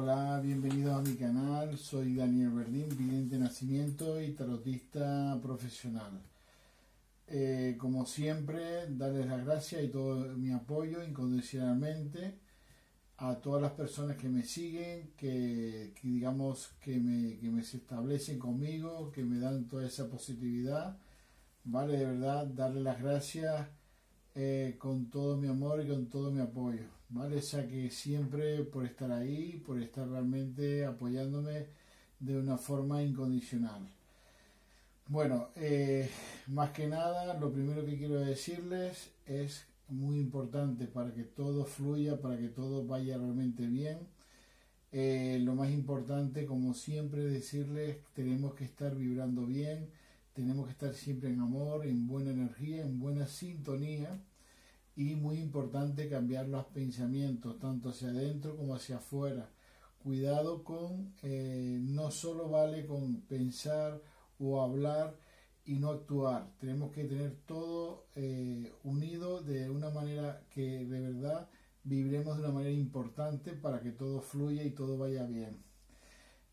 Hola, bienvenidos a mi canal, soy Daniel Verdín, vidente de nacimiento y tarotista profesional. Como siempre, darles las gracias y todo mi apoyo incondicionalmente a todas las personas que me siguen, que digamos que me establecen conmigo, que me dan toda esa positividad, vale, de verdad, darles las gracias con todo mi amor y con todo mi apoyo, vale, o sea que siempre por estar ahí, por estar realmente apoyándome de una forma incondicional. Bueno, más que nada, lo primero que quiero decirles es muy importante para que todo fluya, para que todo vaya realmente bien. Lo más importante, como siempre, decirles, tenemos que estar vibrando bien, tenemos que estar siempre en amor, en buena energía, en buena sintonía, y muy importante cambiar los pensamientos, tanto hacia adentro como hacia afuera. Cuidado con, no solo vale con pensar o hablar y no actuar, tenemos que tener todo unido de una manera que de verdad vibremos de una manera importante para que todo fluya y todo vaya bien.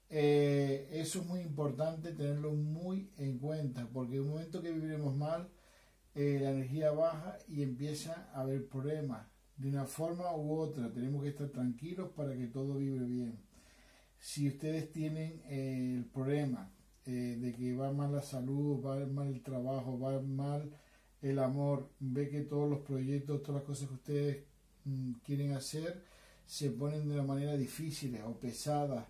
Eso es muy importante tenerlo muy en cuenta, porque en un momento que vibremos mal, la energía baja y empieza a haber problemas de una forma u otra. Tenemos que estar tranquilos para que todo vibre bien. Si ustedes tienen el problema de que va mal la salud, va mal el trabajo, va mal el amor, ve que todos los proyectos, todas las cosas que ustedes quieren hacer se ponen de una manera difícil o pesada,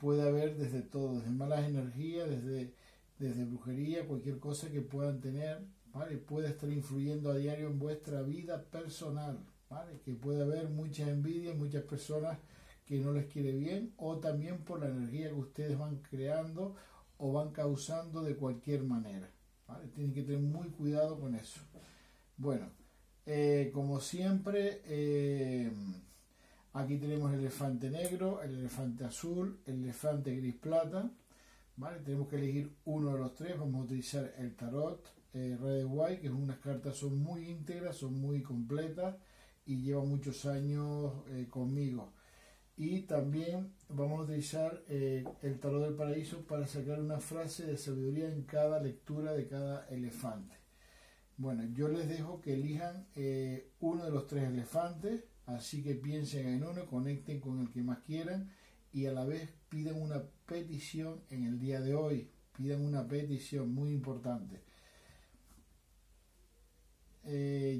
puede haber desde todo, desde malas energías, desde brujería, cualquier cosa que puedan tener, ¿vale? Puede estar influyendo a diario en vuestra vida personal, ¿vale? Que puede haber muchas envidias, muchas personas que no les quiere bien, o también por la energía que ustedes van creando o van causando de cualquier manera, ¿vale? Tienen que tener muy cuidado con eso. Bueno, como siempre, aquí tenemos el elefante negro, el elefante azul, el elefante gris plata, ¿vale? Tenemos que elegir uno de los tres. Vamos a utilizar el tarot Red White, que es unas cartas, son muy íntegras, son muy completas y llevan muchos años conmigo. Y también vamos a utilizar el Tarot del Paraíso para sacar una frase de sabiduría en cada lectura de cada elefante. Bueno, yo les dejo que elijan uno de los tres elefantes, así que piensen en uno, conecten con el que más quieran y a la vez pidan una petición en el día de hoy. Pidan una petición muy importante.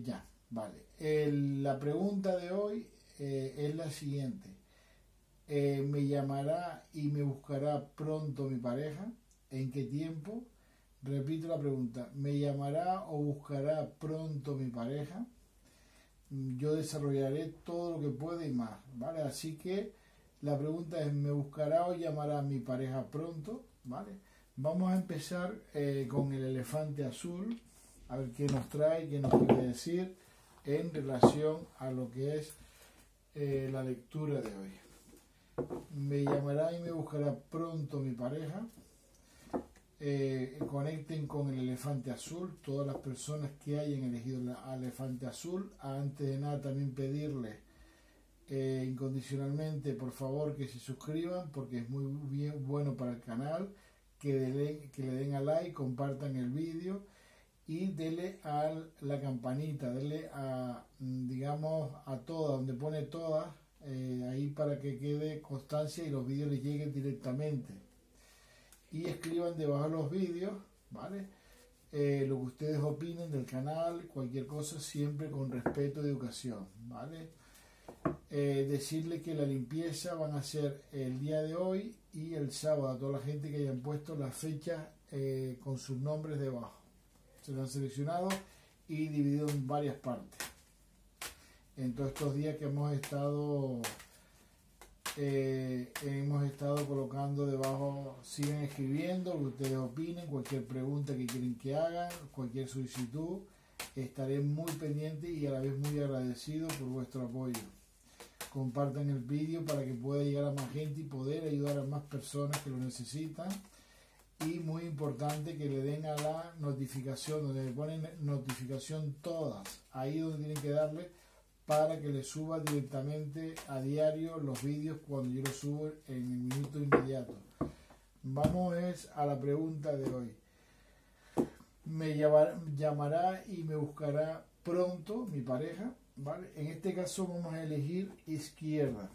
Ya, vale. La pregunta de hoy es la siguiente. ¿Me llamará y me buscará pronto mi pareja? ¿En qué tiempo? Repito la pregunta. ¿Me llamará o buscará pronto mi pareja? Yo desarrollaré todo lo que pueda y más, ¿vale? Así que la pregunta es, ¿me buscará o llamará mi pareja pronto? ¿Vale? Vamos a empezar con el elefante azul, a ver qué nos trae, qué nos quiere decir en relación a lo que es la lectura de hoy. Me llamará y me buscará pronto mi pareja. Conecten con el elefante azul. Todas las personas que hayan elegido el elefante azul, antes de nada también pedirles incondicionalmente, por favor, que se suscriban, porque es muy bien, bueno para el canal, que le den a like, compartan el vídeo y denle a la campanita, denle a, digamos, a todas, donde pone todas, ahí, para que quede constancia y los vídeos les lleguen directamente. Y escriban debajo los vídeos, ¿vale? Lo que ustedes opinen del canal, cualquier cosa, siempre con respeto y educación, ¿vale? Decirle que la limpieza van a ser el día de hoy y el sábado, a toda la gente que hayan puesto las fechas con sus nombres debajo. Serán seleccionados y divididos en varias partes. En todos estos días que hemos estado colocando debajo, sigan escribiendo lo que ustedes opinen, cualquier pregunta que quieren que hagan, cualquier solicitud, estaré muy pendiente y a la vez muy agradecido por vuestro apoyo. Compartan el vídeo para que pueda llegar a más gente y poder ayudar a más personas que lo necesitan. Y muy importante que le den a la notificación, donde le ponen notificación todas, ahí donde tienen que darle, para que le suba directamente a diario los vídeos cuando yo los subo en el minuto inmediato. Vamos a la pregunta de hoy. Me llamará y me buscará pronto mi pareja, ¿vale? En este caso vamos a elegir izquierda.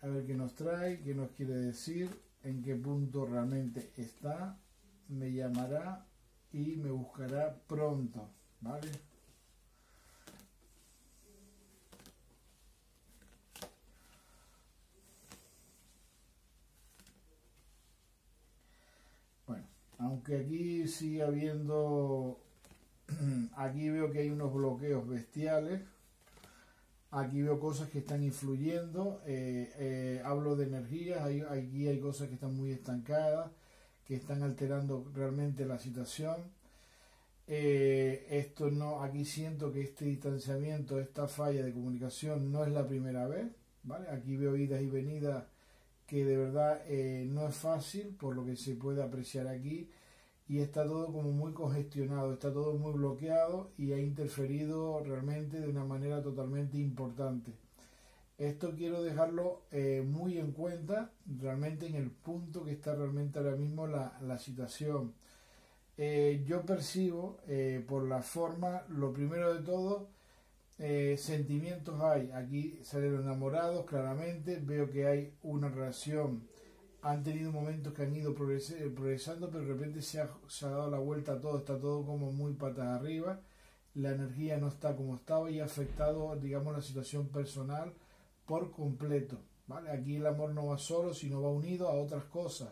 A ver qué nos trae, qué nos quiere decir, en qué punto realmente está. Me llamará y me buscará pronto, ¿vale? Bueno, aunque aquí sigue habiendo, aquí veo que hay unos bloqueos bestiales. Aquí veo cosas que están influyendo, hablo de energías, aquí hay cosas que están muy estancadas, que están alterando realmente la situación. Esto no, aquí siento que este distanciamiento, esta falla de comunicación no es la primera vez, ¿vale? Aquí veo idas y venidas que de verdad no es fácil, por lo que se puede apreciar aquí, y está todo como muy congestionado, está todo muy bloqueado y ha interferido realmente de una manera totalmente importante. Esto quiero dejarlo muy en cuenta realmente en el punto que está realmente ahora mismo la situación. Yo percibo por la forma, lo primero de todo, sentimientos hay. Aquí salen enamorados claramente, veo que hay una relación. Han tenido momentos que han ido progresando, pero de repente se ha dado la vuelta a todo, está todo como muy patas arriba, la energía no está como estaba y ha afectado, digamos, la situación personal por completo, ¿vale? Aquí el amor no va solo, sino va unido a otras cosas,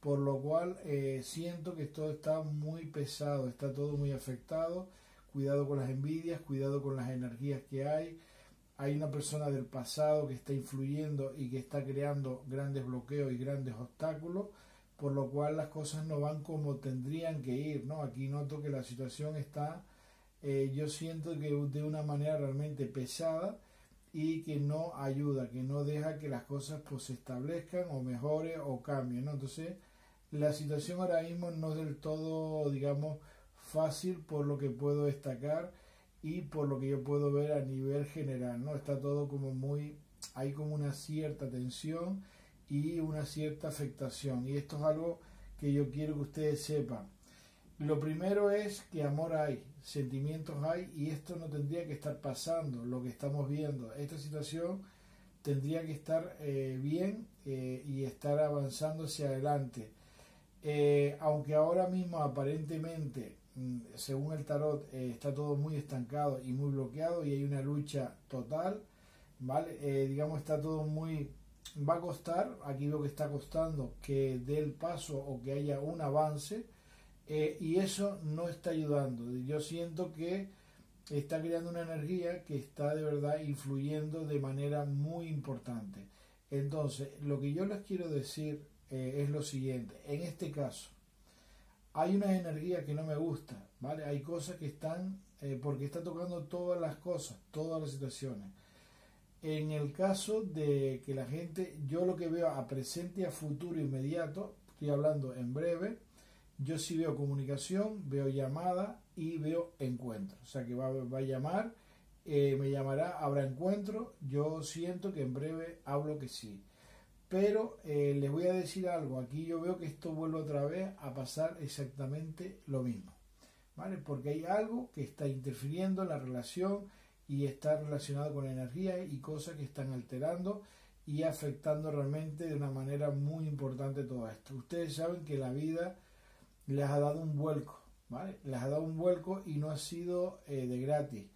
por lo cual siento que todo está muy pesado, está todo muy afectado, cuidado con las envidias, cuidado con las energías que hay. Hay una persona del pasado que está influyendo y que está creando grandes bloqueos y grandes obstáculos, por lo cual las cosas no van como tendrían que ir, ¿no? Aquí noto que la situación está, yo siento que de una manera realmente pesada y que no ayuda, que no deja que las cosas pues se establezcan o mejoren o cambien, ¿no? Entonces, la situación ahora mismo no es del todo, digamos, fácil por lo que puedo destacar y por lo que yo puedo ver a nivel general, ¿no? Está todo como muy, hay como una cierta tensión y una cierta afectación, y esto es algo que yo quiero que ustedes sepan. Lo primero es que amor hay, sentimientos hay, y esto no tendría que estar pasando, lo que estamos viendo, esta situación tendría que estar bien y estar avanzando hacia adelante, aunque ahora mismo aparentemente, según el tarot, está todo muy estancado y muy bloqueado y hay una lucha total, ¿vale? Digamos, está todo muy, va a costar, aquí lo que está costando que dé el paso o que haya un avance, y eso no está ayudando. Yo siento que está creando una energía que está de verdad influyendo de manera muy importante. Entonces, lo que yo les quiero decir es lo siguiente, en este caso hay unas energías que no me gustan, ¿vale? Hay cosas que están, porque está tocando todas las cosas, todas las situaciones. En el caso de que la gente, yo lo que veo a presente y a futuro inmediato, estoy hablando en breve, yo sí veo comunicación, veo llamada y veo encuentro. O sea que va a llamar, me llamará, habrá encuentro, yo siento que en breve hablo que sí. Pero les voy a decir algo, aquí yo veo que esto vuelve otra vez a pasar exactamente lo mismo, ¿vale? Porque hay algo que está interfiriendo en la relación y está relacionado con la energía y cosas que están alterando y afectando realmente de una manera muy importante todo esto. Ustedes saben que la vida les ha dado un vuelco, ¿vale? Les ha dado un vuelco y no ha sido de gratis.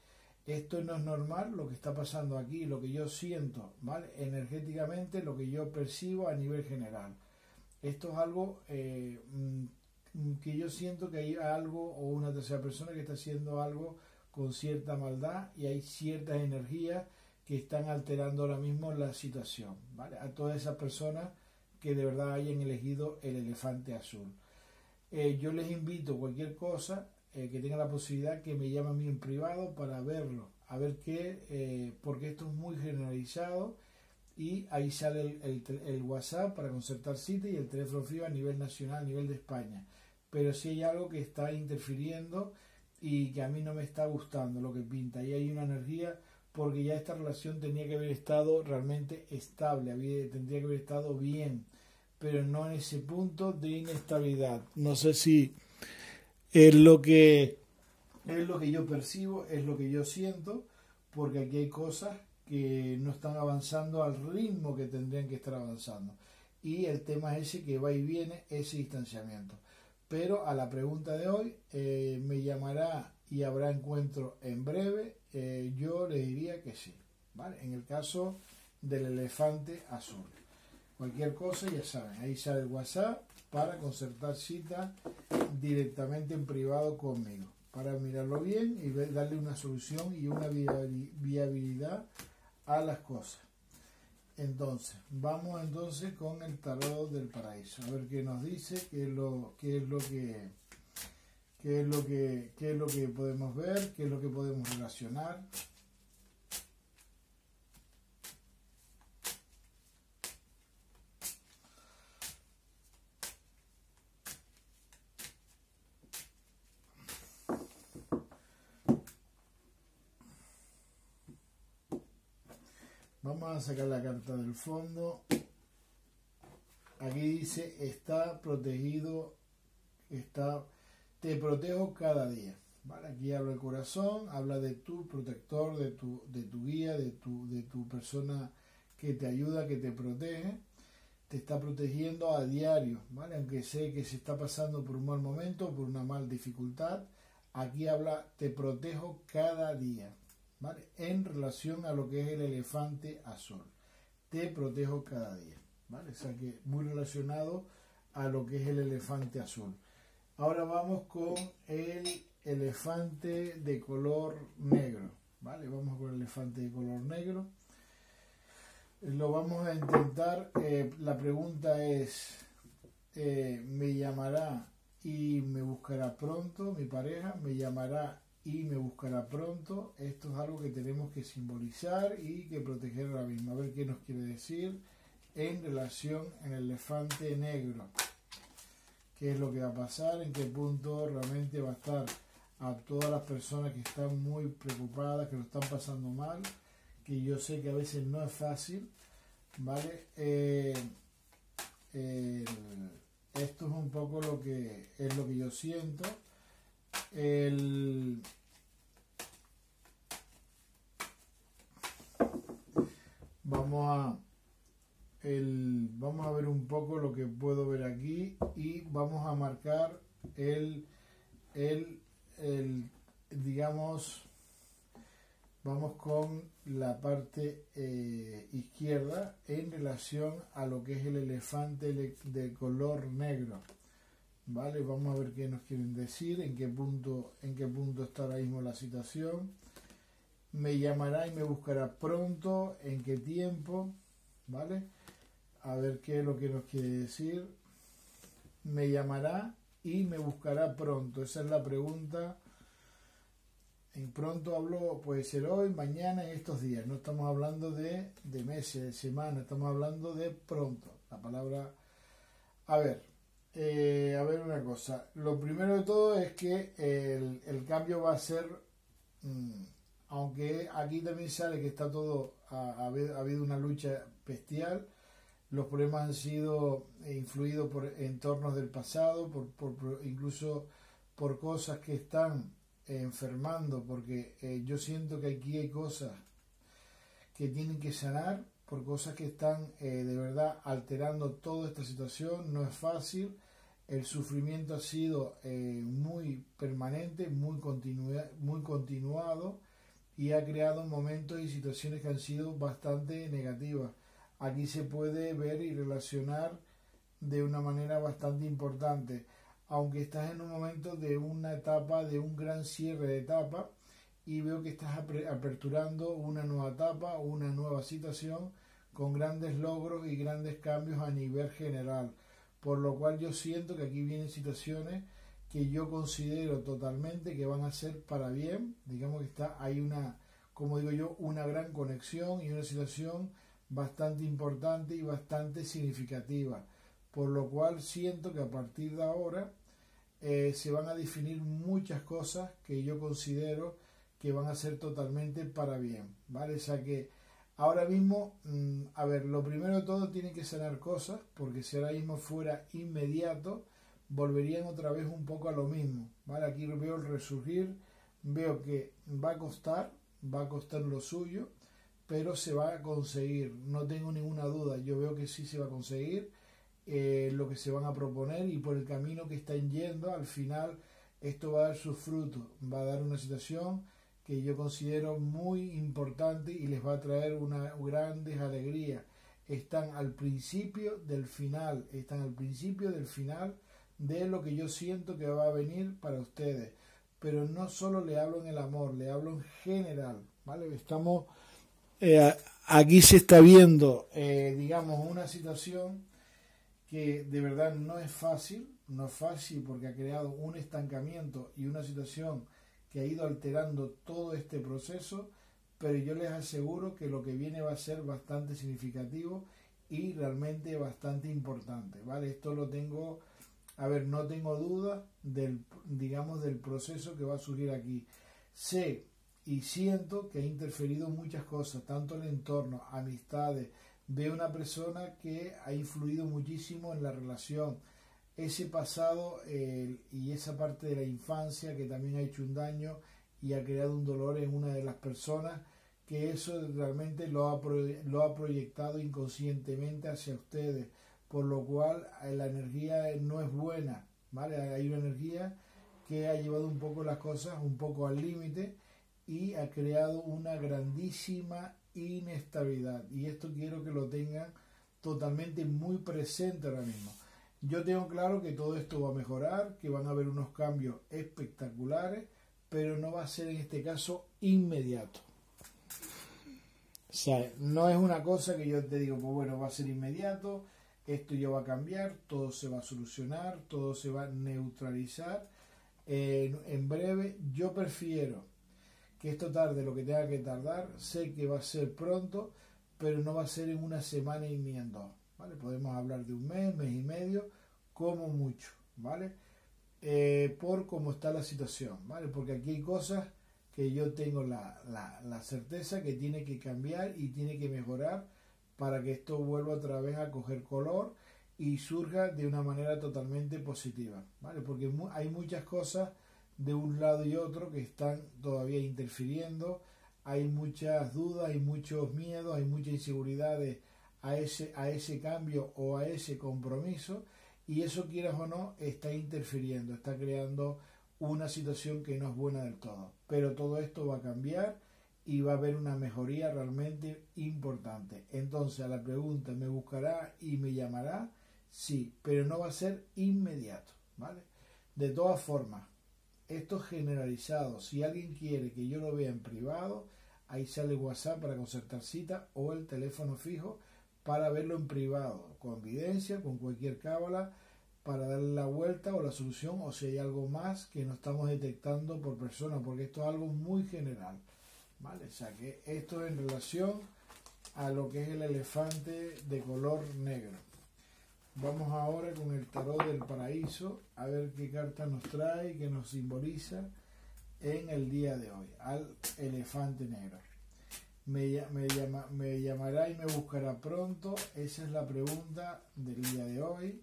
Esto no es normal, lo que está pasando aquí, lo que yo siento, ¿vale? Energéticamente, lo que yo percibo a nivel general. Esto es algo que yo siento que hay algo o una tercera persona que está haciendo algo con cierta maldad y hay ciertas energías que están alterando ahora mismo la situación, ¿vale? A todas esas personas que de verdad hayan elegido el elefante azul. Yo les invito cualquier cosa, que tenga la posibilidad que me llame a mí en privado para verlo, a ver qué, porque esto es muy generalizado y ahí sale el WhatsApp para concertar cita y el teléfono fijo a nivel nacional, a nivel de España. Pero sí hay algo que está interfiriendo y que a mí no me está gustando lo que pinta, y hay una energía porque ya esta relación tenía que haber estado realmente estable, tendría que haber estado bien, pero no en ese punto de inestabilidad. No sé si es lo que yo percibo, es lo que yo siento, porque aquí hay cosas que no están avanzando al ritmo que tendrían que estar avanzando. Y el tema es ese que va y viene, ese distanciamiento. Pero a la pregunta de hoy, ¿me llamará y habrá encuentro en breve? Yo le diría que sí, ¿vale? En el caso del elefante azul. Cualquier cosa, ya saben, ahí sale el WhatsApp para concertar cita directamente en privado conmigo, para mirarlo bien y darle una solución y una viabilidad a las cosas. Entonces, vamos entonces con el Tarot del Paraíso, a ver qué nos dice, qué es lo que podemos ver, qué es lo que podemos relacionar. Vamos a sacar la carta del fondo. Aquí dice, está protegido, te protejo cada día. ¿Vale? Aquí habla el corazón, habla de tu protector, de tu guía, de tu persona que te ayuda, que te protege. Te está protegiendo a diario, ¿vale? Aunque sé que se está pasando por un mal momento, por una mala dificultad. Aquí habla, te protejo cada día. ¿Vale? En relación a lo que es el elefante azul, te protejo cada día, ¿vale? O sea que muy relacionado a lo que es el elefante azul. Ahora vamos con el elefante de color negro, ¿vale? Vamos con el elefante de color negro, lo vamos a intentar. La pregunta es, ¿me llamará y me buscará pronto mi pareja? ¿Me llamará y me buscará pronto? Esto es algo que tenemos que simbolizar y que proteger ahora mismo. A ver qué nos quiere decir en relación al elefante negro. ¿Qué es lo que va a pasar? ¿En qué punto realmente va a estar a todas las personas que están muy preocupadas, que lo están pasando mal? Que yo sé que a veces no es fácil, ¿vale? Esto es un poco lo que yo siento. Vamos a ver un poco lo que puedo ver aquí y vamos a marcar digamos, vamos con la parte izquierda en relación a lo que es el elefante de color negro. Vale, vamos a ver qué nos quieren decir, en qué punto está ahora mismo la situación. Me llamará y me buscará pronto, en qué tiempo, ¿vale? A ver qué es lo que nos quiere decir. Me llamará y me buscará pronto, esa es la pregunta. En pronto hablo, puede ser hoy, mañana, en estos días. No estamos hablando de meses, de semanas, estamos hablando de pronto. La palabra, a ver. A ver una cosa, lo primero de todo es que el cambio va a ser, aunque aquí también sale que está todo, ha habido una lucha bestial, los problemas han sido influidos por entornos del pasado, incluso por cosas que están enfermando, porque yo siento que aquí hay cosas que tienen que sanar, por cosas que están de verdad alterando toda esta situación. No es fácil, el sufrimiento ha sido muy permanente, muy continuado, y ha creado momentos y situaciones que han sido bastante negativas. Aquí se puede ver y relacionar de una manera bastante importante, aunque estás en un momento de una etapa, de un gran cierre de etapa, y veo que estás aperturando una nueva etapa, una nueva situación con grandes logros y grandes cambios a nivel general, por lo cual yo siento que aquí vienen situaciones que yo considero totalmente que van a ser para bien. Digamos que hay una, como digo yo, una gran conexión y una situación bastante importante y bastante significativa, por lo cual siento que a partir de ahora se van a definir muchas cosas que yo considero que van a ser totalmente para bien, ¿vale? O sea que ahora mismo, a ver, lo primero de todo tiene que sanar cosas, porque si ahora mismo fuera inmediato, volverían otra vez un poco a lo mismo, ¿vale? Aquí veo el resurgir, veo que va a costar lo suyo, pero se va a conseguir, no tengo ninguna duda, yo veo que sí se va a conseguir lo que se van a proponer, y por el camino que están yendo, al final esto va a dar sus frutos, va a dar una situación que yo considero muy importante y les va a traer una gran alegría. Están al principio del final, están al principio del final de lo que yo siento que va a venir para ustedes, pero no solo le hablo en el amor, le hablo en general, ¿vale? Estamos, aquí se está viendo, digamos, una situación que de verdad no es fácil, no es fácil porque ha creado un estancamiento y una situación que ha ido alterando todo este proceso, pero yo les aseguro que lo que viene va a ser bastante significativo y realmente bastante importante, ¿vale? Esto lo tengo, a ver, no tengo duda del, digamos, del proceso que va a surgir aquí. Sé y siento que ha interferido muchas cosas, tanto el entorno, amistades, veo una persona que ha influido muchísimo en la relación, ese pasado y esa parte de la infancia que también ha hecho un daño y ha creado un dolor en una de las personas, que eso realmente lo ha proyectado inconscientemente hacia ustedes, por lo cual la energía no es buena, ¿vale? Hay una energía que ha llevado un poco las cosas un poco al límite y ha creado una grandísima inestabilidad, y esto quiero que lo tengan totalmente muy presente ahora mismo. Yo tengo claro que todo esto va a mejorar, que van a haber unos cambios espectaculares, pero no va a ser en este caso inmediato. O sea, no es una cosa que yo te digo, pues bueno, va a ser inmediato, esto ya va a cambiar, todo se va a solucionar, todo se va a neutralizar en breve. Yo prefiero que esto tarde lo que tenga que tardar, sé que va a ser pronto, pero no va a ser en una semana y ni en dos, ¿vale? Podemos hablar de un mes, mes y medio, como mucho, ¿vale? Por cómo está la situación, ¿vale? Porque aquí hay cosas que yo tengo la certeza que tiene que cambiar y tiene que mejorar para que esto vuelva otra vez a coger color y surja de una manera totalmente positiva, ¿vale? Porque hay muchas cosas de un lado y otro que están todavía interfiriendo, hay muchas dudas, hay muchos miedos, hay muchas inseguridades a ese cambio o a ese compromiso, y eso, quieras o no, está interfiriendo, está creando una situación que no es buena del todo, pero todo esto va a cambiar y va a haber una mejoría realmente importante. Entonces, a la pregunta, ¿me buscará y me llamará? Sí, pero no va a ser inmediato, ¿vale? De todas formas, esto es generalizado. Si alguien quiere que yo lo vea en privado, ahí sale WhatsApp para concertar cita, o el teléfono fijo para verlo en privado, con videncia, con cualquier cábala, para darle la vuelta o la solución, o si hay algo más que no estamos detectando por persona, porque esto es algo muy general, ¿vale? O sea que esto es en relación a lo que es el elefante de color negro. Vamos ahora con el Tarot del Paraíso, a ver qué carta nos trae, qué nos simboliza en el día de hoy, al elefante negro. ¿Me llamará y me buscará pronto? Esa es la pregunta del día de hoy.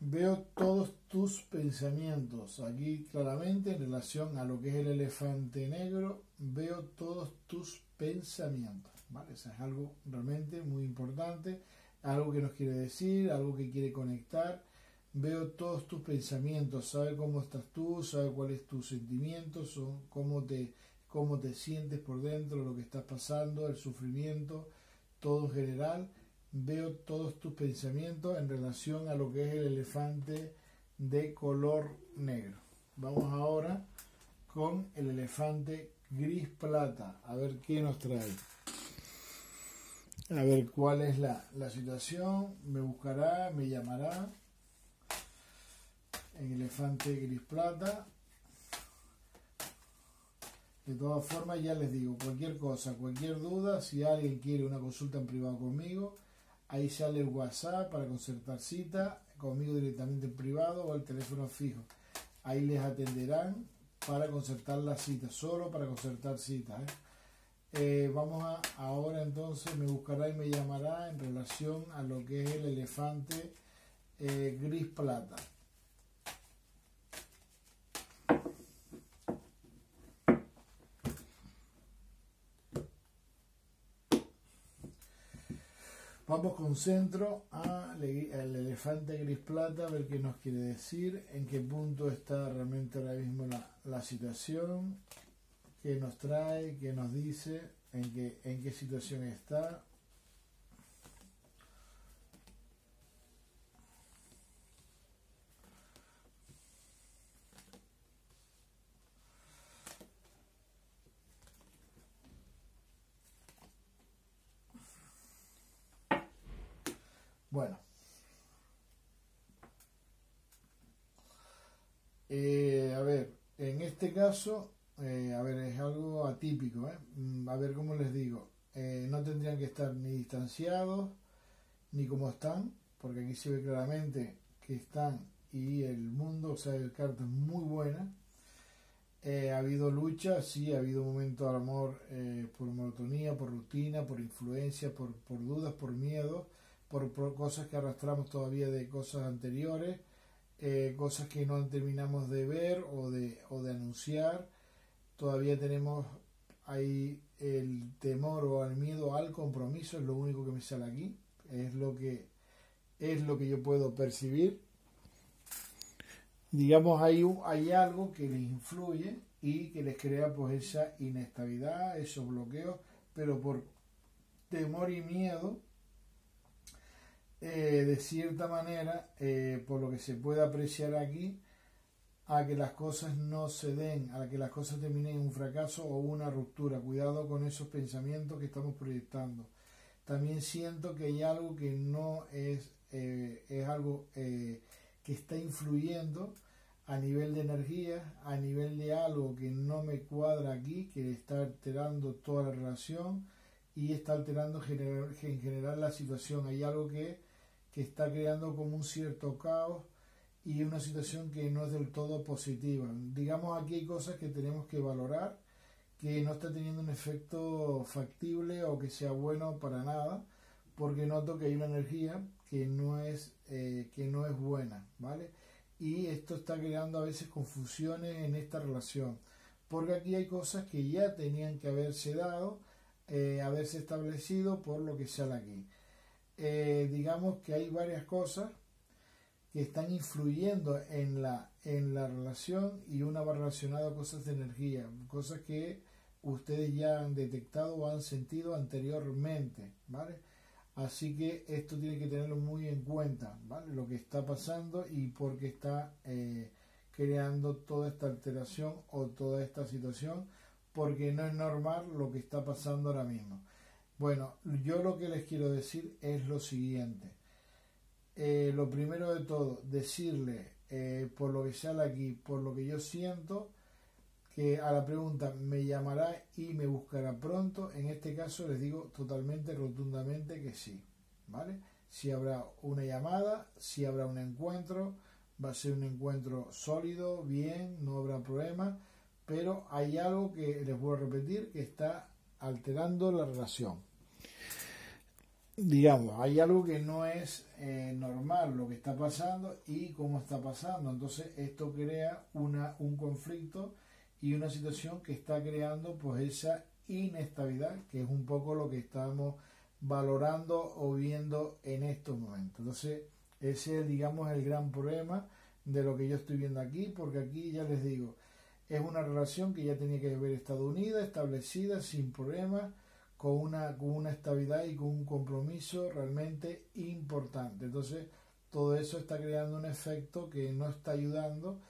Veo todos tus pensamientos aquí claramente en relación a lo que es el elefante negro. Veo todos tus pensamientos, ¿vale? Eso es algo realmente muy importante, algo que nos quiere decir, algo que quiere conectar. Veo todos tus pensamientos, sabe cómo estás tú, sabe cuál es tu sentimiento, cómo te sientes por dentro, lo que estás pasando, el sufrimiento, todo en general. Veo todos tus pensamientos en relación a lo que es el elefante de color negro. Vamos ahora con el elefante gris plata, a ver qué nos trae, a ver cuál es la situación. Me buscará, me llamará, el elefante gris plata. De todas formas, ya les digo, cualquier cosa, cualquier duda, si alguien quiere una consulta en privado conmigo, Ahí sale el WhatsApp para concertar cita conmigo directamente en privado o el teléfono fijo. Ahí les atenderán para concertar la cita, solo para concertar citas, ¿eh? Vamos a ahora entonces, me buscará y me llamará en relación a lo que es el elefante gris plata. Vamos con centro al elefante gris plata, a ver qué nos quiere decir, en qué punto está realmente ahora mismo la situación, qué nos trae, qué nos dice, en qué situación está. Bueno, a ver, en este caso, a ver, es algo atípico, ¿eh? A ver cómo les digo, no tendrían que estar ni distanciados, ni como están, porque aquí se ve claramente que están y el mundo, o sea, el carta es muy buena. Ha habido lucha, sí, ha habido momentos de amor por monotonía, por rutina, por influencia, por dudas, por miedo. Por cosas que arrastramos todavía de cosas anteriores, cosas que no terminamos de ver o de anunciar. Todavía tenemos ahí el temor o el miedo al compromiso, es lo único que me sale aquí, es lo que yo puedo percibir. Digamos, hay algo que les influye y que les crea pues esa inestabilidad, esos bloqueos, pero por temor y miedo, de cierta manera, por lo que se puede apreciar aquí, a que las cosas no se den, a que las cosas terminen en un fracaso o una ruptura. Cuidado con esos pensamientos que estamos proyectando. También siento que hay algo que no es, es algo que está influyendo a nivel de energía, a nivel de algo que no me cuadra aquí, que está alterando toda la relación y está alterando en general la situación. Hay algo que está creando como un cierto caos y una situación que no es del todo positiva. Digamos, aquí hay cosas que tenemos que valorar, que no está teniendo un efecto factible o que sea bueno para nada, porque noto que hay una energía que no es buena, ¿vale? Y esto está creando a veces confusiones en esta relación, porque aquí hay cosas que ya tenían que haberse dado, haberse establecido, por lo que sale aquí. Digamos que hay varias cosas que están influyendo en la relación y una va relacionada a cosas de energía, cosas que ustedes ya han detectado o han sentido anteriormente, ¿vale? Así que esto tiene que tenerlo muy en cuenta, ¿vale? Lo que está pasando y por qué está creando toda esta alteración o toda esta situación, porque no es normal lo que está pasando ahora mismo. Bueno, yo lo que les quiero decir es lo siguiente. Lo primero de todo, decirle, por lo que sale aquí, por lo que yo siento, que a la pregunta me llamará y me buscará pronto, en este caso les digo totalmente, rotundamente que sí, ¿vale? Si habrá una llamada, si habrá un encuentro, va a ser un encuentro sólido, bien, no habrá problema. Pero hay algo que, les voy a repetir, que está alterando la relación. Digamos, hay algo que no es normal lo que está pasando y cómo está pasando. Entonces esto crea un conflicto y una situación que está creando pues esa inestabilidad, que es un poco lo que estamos valorando o viendo en estos momentos. Entonces ese es, digamos, el gran problema de lo que yo estoy viendo aquí, porque aquí ya les digo, es una relación que ya tenía que haber estado unida, establecida, sin problemas, con una estabilidad y con un compromiso realmente importante. Entonces, todo eso está creando un efecto que no está ayudando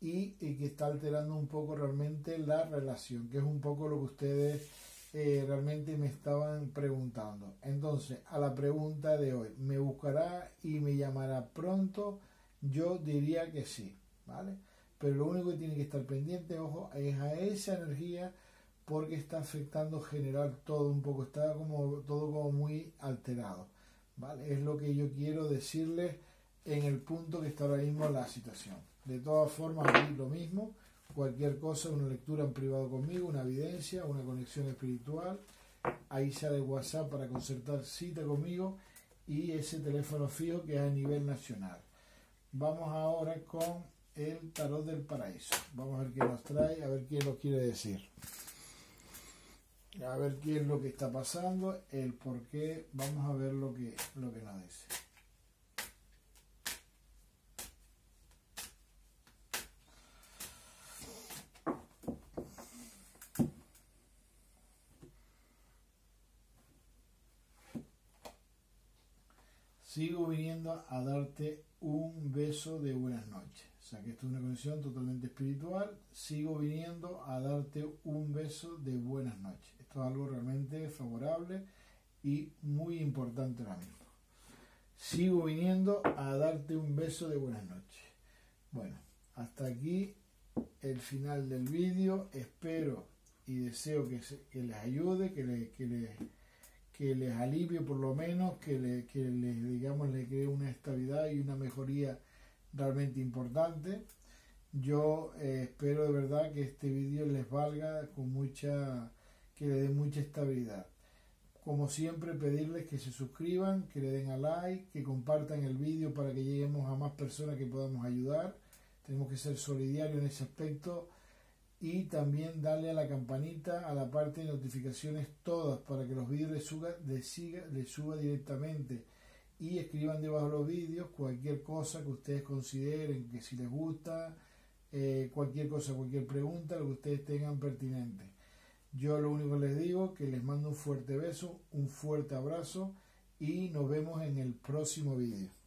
y que está alterando un poco realmente la relación, que es un poco lo que ustedes realmente me estaban preguntando. Entonces, a la pregunta de hoy, ¿me buscará y me llamará pronto? Yo diría que sí, ¿vale? Pero lo único que tiene que estar pendiente, ojo, es a esa energía, porque está afectando general todo un poco, está como todo como muy alterado, ¿vale? Es lo que yo quiero decirles en el punto que está ahora mismo la situación. De todas formas, aquí lo mismo, cualquier cosa, una lectura en privado conmigo, una evidencia, una conexión espiritual, ahí sale WhatsApp para concertar cita conmigo y ese teléfono fijo que es a nivel nacional. Vamos ahora con el Tarot del Paraíso. Vamos a ver qué nos trae, a ver qué nos quiere decir. A ver qué es lo que está pasando, el por qué. Vamos a ver lo que nos dice. Sigo viniendo a darte un beso de buenas noches. O sea que esto es una conexión totalmente espiritual. Sigo viniendo a darte un beso de buenas noches. Esto es algo realmente favorable y muy importante ahora mismo. Sigo viniendo a darte un beso de buenas noches. Bueno, hasta aquí el final del vídeo. Espero y deseo que les ayude, que les alivie por lo menos, que les cree una estabilidad y una mejoría realmente importante. Yo espero de verdad que este vídeo les valga, que le dé mucha estabilidad. Como siempre, pedirles que se suscriban, que le den a like, que compartan el vídeo para que lleguemos a más personas que podamos ayudar. Tenemos que ser solidarios en ese aspecto. Y también darle a la campanita, a la parte de notificaciones todas, para que los vídeos les suba directamente. Y escriban debajo de los vídeos cualquier cosa que ustedes consideren que si les gusta, cualquier cosa, cualquier pregunta, lo que ustedes tengan pertinente. Yo lo único que les digo, que les mando un fuerte beso, un fuerte abrazo y nos vemos en el próximo vídeo.